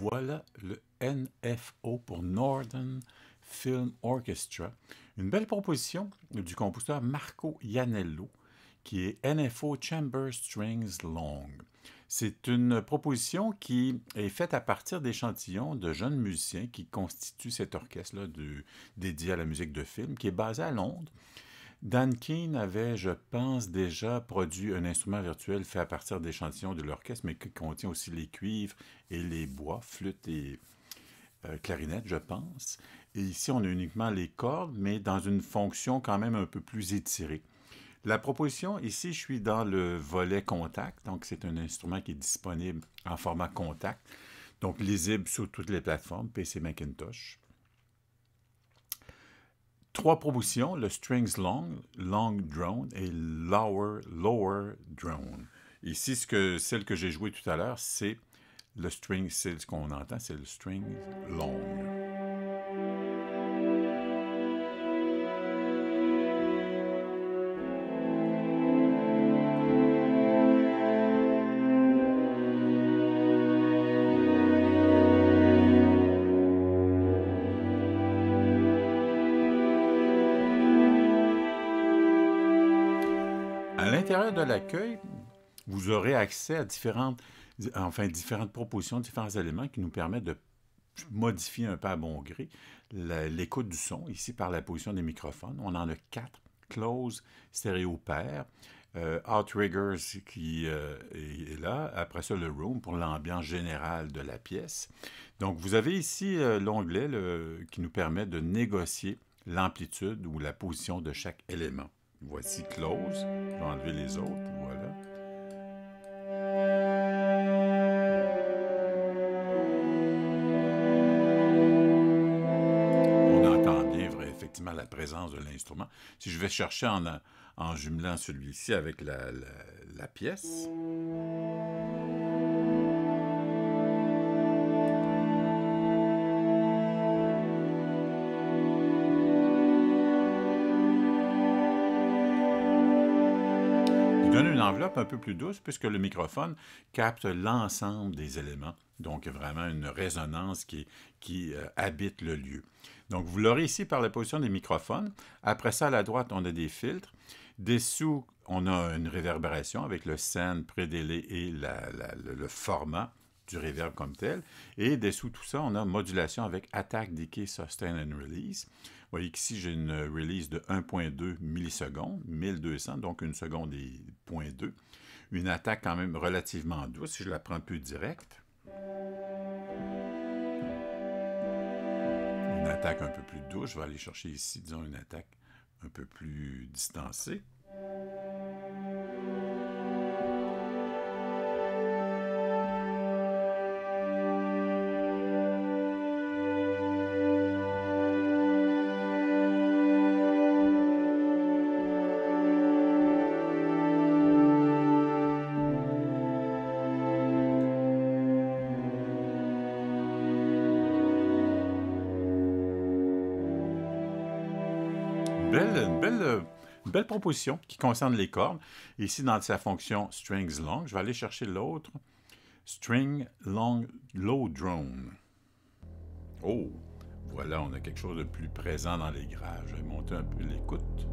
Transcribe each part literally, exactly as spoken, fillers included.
Voilà le N F O pour Northern Film Orchestra. Une belle proposition du compositeur Marco Iannello, qui est N F O Chamber Strings Long. C'est une proposition qui est faite à partir d'échantillons de jeunes musiciens qui constituent cet orchestre-là dédié à la musique de film, qui est basé à Londres. Dan Keen avait, je pense, déjà produit un instrument virtuel fait à partir d'échantillons de l'orchestre, mais qui contient aussi les cuivres et les bois, flûte et euh, clarinette, je pense. Et ici, on a uniquement les cordes, mais dans une fonction quand même un peu plus étirée. La proposition, ici, je suis dans le volet contact, donc c'est un instrument qui est disponible en format contact, donc lisible sur toutes les plateformes, P C, Macintosh. Trois propositions, le Strings Long, Long Drone et Lower, Lower Drone. Ici, ce que, celle que j'ai jouée tout à l'heure, c'est le String, c'est ce qu'on entend, c'est le Strings Long. À l'intérieur de l'accueil, vous aurez accès à différentes, enfin, différentes propositions, différents éléments qui nous permettent de modifier un peu à bon gré l'écoute du son, ici par la position des microphones. On en a quatre, close, stéréo pair, euh, outriggers qui euh, est là, après ça le room pour l'ambiance générale de la pièce. Donc vous avez ici euh, l'onglet qui nous permet de négocier l'amplitude ou la position de chaque élément. Voici close, je vais enlever les autres, voilà. On entend bien effectivement la présence de l'instrument. Si je vais chercher en, en jumelant celui-ci avec la, la, la pièce, donne une enveloppe un peu plus douce puisque le microphone capte l'ensemble des éléments. Donc, vraiment une résonance qui, qui euh, habite le lieu. Donc, vous l'aurez ici par la position des microphones. Après ça, à la droite, on a des filtres. Dessous, on a une réverbération avec le send, pré-délai et la, la, le, le format du reverb comme tel. Et dessous tout ça, on a modulation avec attaque, decay, sustain and release. Vous voyez qu'ici, j'ai une release de un virgule deux millisecondes, mille deux cents, donc une seconde et zéro virgule deux. Une attaque quand même relativement douce, si je la prends un peu directe. Une attaque un peu plus douce, je vais aller chercher ici, disons, une attaque un peu plus distancée. Une belle, une belle proposition qui concerne les cordes. Ici, dans sa fonction Strings Long, je vais aller chercher l'autre. String Long Low Drone. Oh, voilà, on a quelque chose de plus présent dans les graves. Je vais monter un peu l'écoute.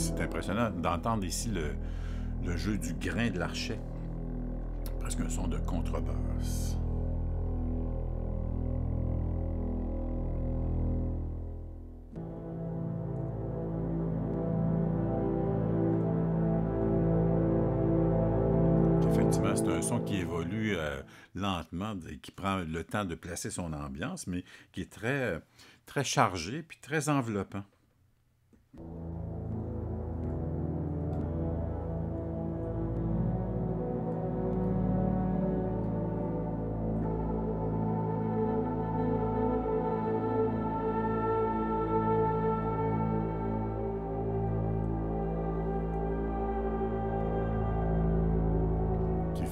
C'est impressionnant d'entendre ici le, le jeu du grain de l'archet, presque un son de contrebasse. effectivement, c'est un son qui évolue euh, lentement, qui prend le temps de placer son ambiance, mais qui est très, très chargé puis très enveloppant.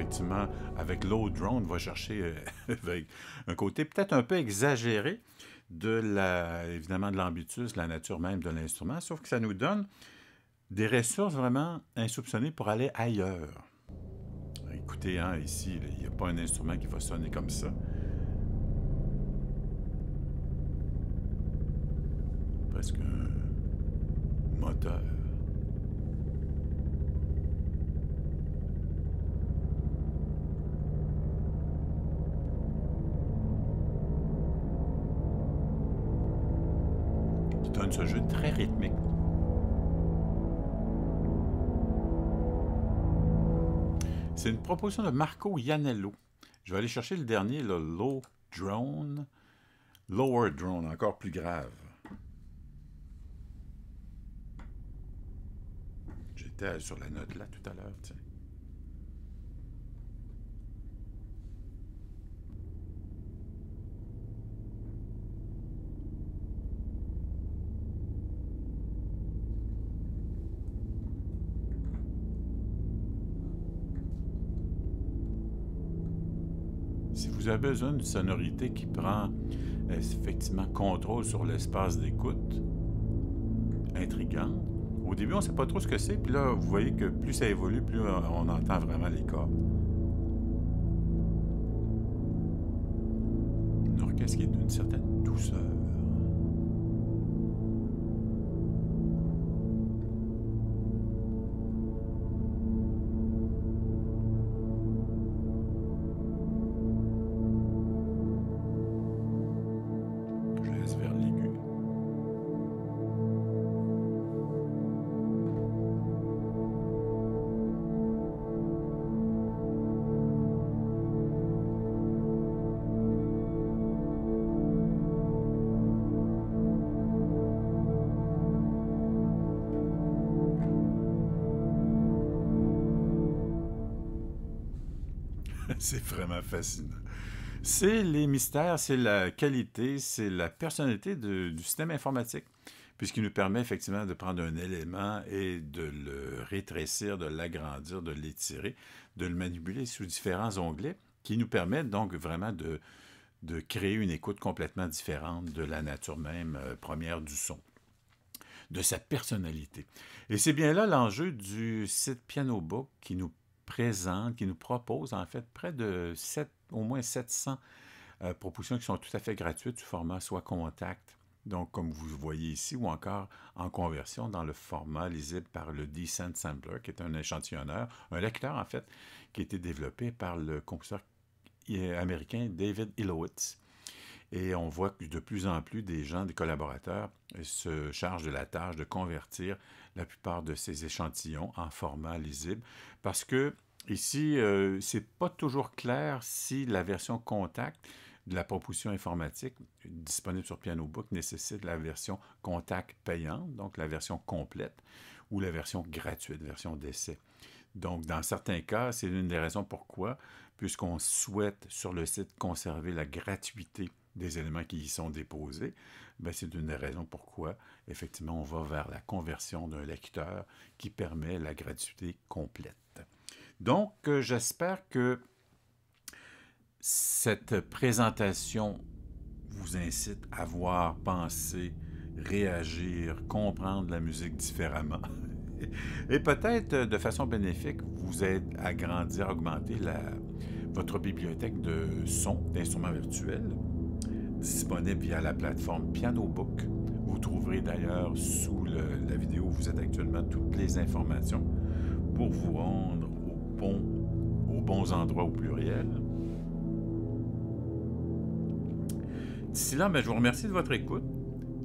Effectivement, avec l'autre drone, on va chercher euh, avec un côté peut-être un peu exagéré de la, évidemment, de l'ambitus, la nature même de l'instrument, sauf que ça nous donne des ressources vraiment insoupçonnées pour aller ailleurs. Écoutez, hein, ici, il n'y a pas un instrument qui va sonner comme ça. Presque un moteur. Ce jeu très rythmique. C'est une proposition de Marco Iannello. Je vais aller chercher le dernier, le Low Drone. Lower Drone, encore plus grave. J'étais sur la note là tout à l'heure, tiens. Vous avez besoin d'une sonorité qui prend effectivement contrôle sur l'espace d'écoute, intrigante. Au début, on ne sait pas trop ce que c'est, puis là, vous voyez que plus ça évolue, plus on entend vraiment les cordes. Une orchestre qui est d'une certaine douceur. C'est vraiment fascinant. C'est les mystères, c'est la qualité, c'est la personnalité de, du système informatique, puisqu'il nous permet effectivement de prendre un élément et de le rétrécir, de l'agrandir, de l'étirer, de le manipuler sous différents onglets, qui nous permettent donc vraiment de, de créer une écoute complètement différente de la nature même euh, première du son, de sa personnalité. Et c'est bien là l'enjeu du site PianoBook qui nous présente, qui nous propose en fait près de sept, au moins sept cents euh, propositions qui sont tout à fait gratuites sous format soit contact, donc comme vous voyez ici, ou encore en conversion dans le format lisible par le Decent Sampler, qui est un échantillonneur, un lecteur en fait, qui a été développé par le compositeur américain David Hillowitz. Et on voit que de plus en plus des gens, des collaborateurs, se chargent de la tâche de convertir la plupart de ces échantillons en format lisible. Parce que ici, euh, ce n'est pas toujours clair si la version contact de la proposition informatique disponible sur PianoBook nécessite la version contact payante, donc la version complète, ou la version gratuite, version d'essai. Donc, dans certains cas, c'est l'une des raisons pourquoi, puisqu'on souhaite sur le site conserver la gratuité des éléments qui y sont déposés, c'est une des raisons pourquoi, effectivement, on va vers la conversion d'un lecteur qui permet la gratuité complète. Donc, euh, j'espère que cette présentation vous incite à voir, penser, réagir, comprendre la musique différemment. Et peut-être, de façon bénéfique, vous aide à grandir, à augmenter la, votre bibliothèque de sons, d'instruments virtuels, disponible via la plateforme PianoBook. Vous trouverez d'ailleurs sous le, la vidéo où vous êtes actuellement toutes les informations pour vous rendre au bon, aux bons endroits au pluriel. D'ici là, bien, je vous remercie de votre écoute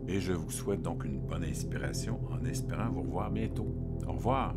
et je vous souhaite donc une bonne inspiration en espérant vous revoir bientôt. Au revoir!